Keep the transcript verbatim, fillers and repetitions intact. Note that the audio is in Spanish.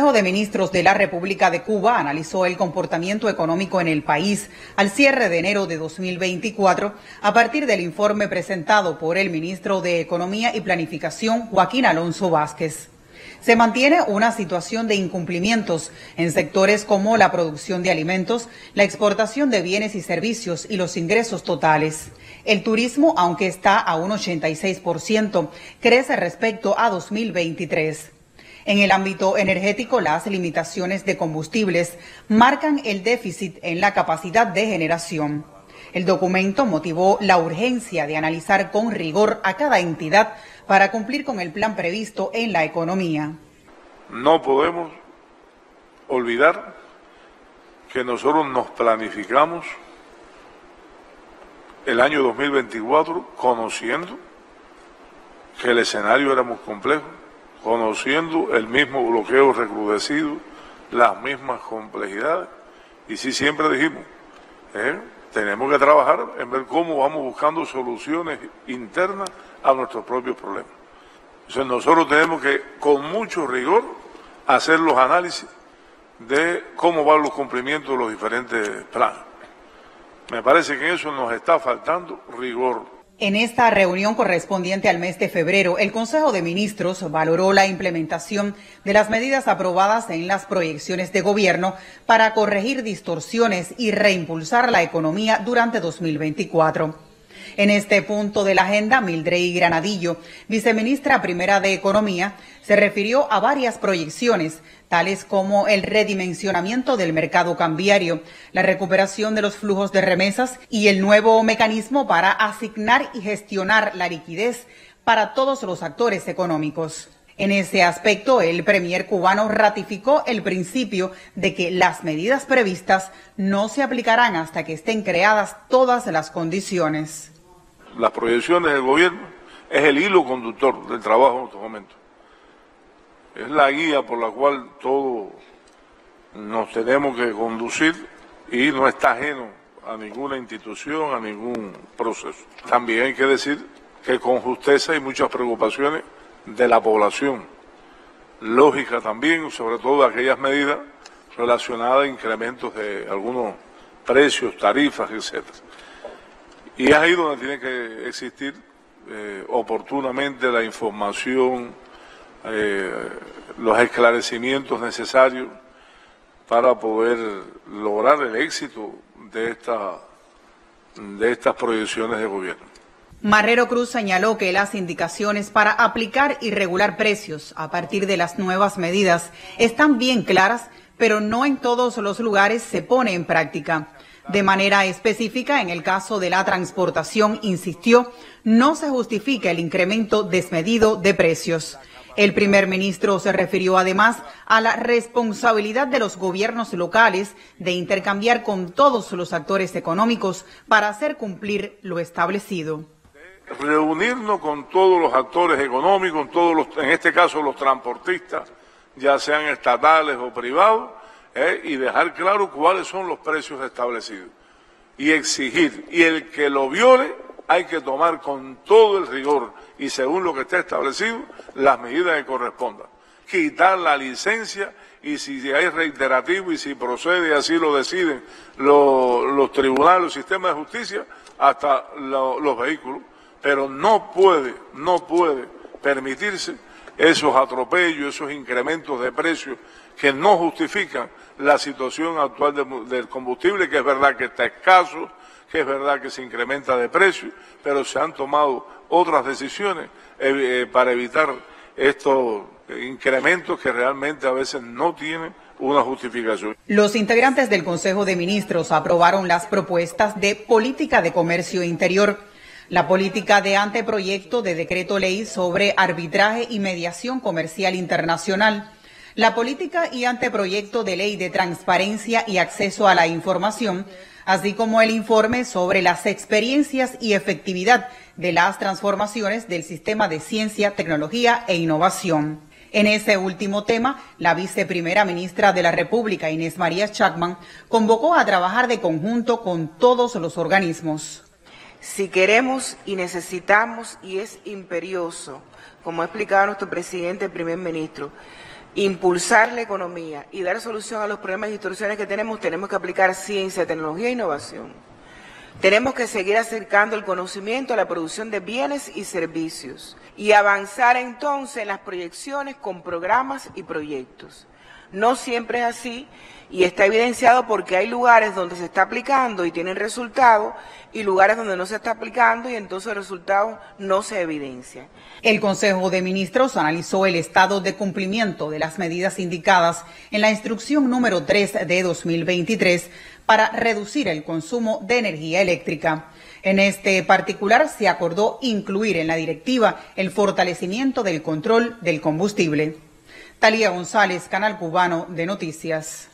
El Consejo de Ministros de la República de Cuba analizó el comportamiento económico en el país al cierre de enero de dos mil veinticuatro a partir del informe presentado por el ministro de Economía y Planificación, Joaquín Alonso Vázquez. Se mantiene una situación de incumplimientos en sectores como la producción de alimentos, la exportación de bienes y servicios y los ingresos totales. El turismo, aunque está a un ochenta y seis por ciento, crece respecto a dos mil veintitrés. En el ámbito energético, las limitaciones de combustibles marcan el déficit en la capacidad de generación. El documento motivó la urgencia de analizar con rigor a cada entidad para cumplir con el plan previsto en la economía. No podemos olvidar que nosotros nos planificamos el año dos mil veinticuatro conociendo que el escenario era muy complejo, conociendo el mismo bloqueo recrudecido, las mismas complejidades, y sí siempre dijimos, ¿eh? tenemos que trabajar en ver cómo vamos buscando soluciones internas a nuestros propios problemas. Entonces nosotros tenemos que, con mucho rigor, hacer los análisis de cómo van los cumplimientos de los diferentes planes. Me parece que en eso nos está faltando rigor. En esta reunión correspondiente al mes de febrero, el Consejo de Ministros valoró la implementación de las medidas aprobadas en las proyecciones de gobierno para corregir distorsiones y reimpulsar la economía durante dos mil veinticuatro. En este punto de la agenda, Mildred Granadillo, viceministra primera de Economía, se refirió a varias proyecciones, tales como el redimensionamiento del mercado cambiario, la recuperación de los flujos de remesas y el nuevo mecanismo para asignar y gestionar la liquidez para todos los actores económicos. En ese aspecto, el premier cubano ratificó el principio de que las medidas previstas no se aplicarán hasta que estén creadas todas las condiciones. Las proyecciones del gobierno es el hilo conductor del trabajo en estos momentos. Es la guía por la cual todos nos tenemos que conducir y no está ajeno a ninguna institución, a ningún proceso. También hay que decir que con justeza hay muchas preocupaciones de la población, lógica también, sobre todo de aquellas medidas relacionadas a incrementos de algunos precios, tarifas, etcétera. Y es ahí donde tiene que existir eh, oportunamente la información, Eh, los esclarecimientos necesarios para poder lograr el éxito de, esta, de estas proyecciones de gobierno. Marrero Cruz señaló que las indicaciones para aplicar y regular precios a partir de las nuevas medidas están bien claras, pero no en todos los lugares se pone en práctica. De manera específica, en el caso de la transportación, insistió, no se justifica el incremento desmedido de precios. El primer ministro se refirió además a la responsabilidad de los gobiernos locales de intercambiar con todos los actores económicos para hacer cumplir lo establecido. Reunirnos con todos los actores económicos, con todos los, en este caso los transportistas, ya sean estatales o privados, eh, y dejar claro cuáles son los precios establecidos y exigir. Y el que lo viole, hay que tomar con todo el rigor y según lo que esté establecido, las medidas que correspondan. Quitar la licencia y si hay reiterativo y si procede, así lo deciden los, los tribunales, los sistemas de justicia, hasta lo, los vehículos. Pero no puede, no puede permitirse esos atropellos, esos incrementos de precios que no justifican la situación actual de, del combustible, que es verdad que está escaso, que es verdad que se incrementa de precio, pero se han tomado otras decisiones eh, para evitar estos incrementos que realmente a veces no tienen una justificación. Los integrantes del Consejo de Ministros aprobaron las propuestas de política de comercio interior, la política de anteproyecto de decreto ley sobre arbitraje y mediación comercial internacional, la política y anteproyecto de ley de transparencia y acceso a la información, así como el informe sobre las experiencias y efectividad de las transformaciones del sistema de ciencia, tecnología e innovación. En ese último tema, la viceprimera ministra de la República, Inés María Chapman, convocó a trabajar de conjunto con todos los organismos. Si queremos y necesitamos, y es imperioso, como ha explicado nuestro presidente, el primer ministro, impulsar la economía y dar solución a los problemas y distorsiones que tenemos, tenemos que aplicar ciencia, tecnología e innovación. Tenemos que seguir acercando el conocimiento a la producción de bienes y servicios y avanzar entonces en las proyecciones con programas y proyectos. No siempre es así y está evidenciado porque hay lugares donde se está aplicando y tienen resultados y lugares donde no se está aplicando y entonces el resultado no se evidencia. El Consejo de Ministros analizó el estado de cumplimiento de las medidas indicadas en la instrucción número tres de dos mil veintitrés para reducir el consumo de energía eléctrica. En este particular se acordó incluir en la directiva el fortalecimiento del control del combustible. Talía González, Canal Cubano de Noticias.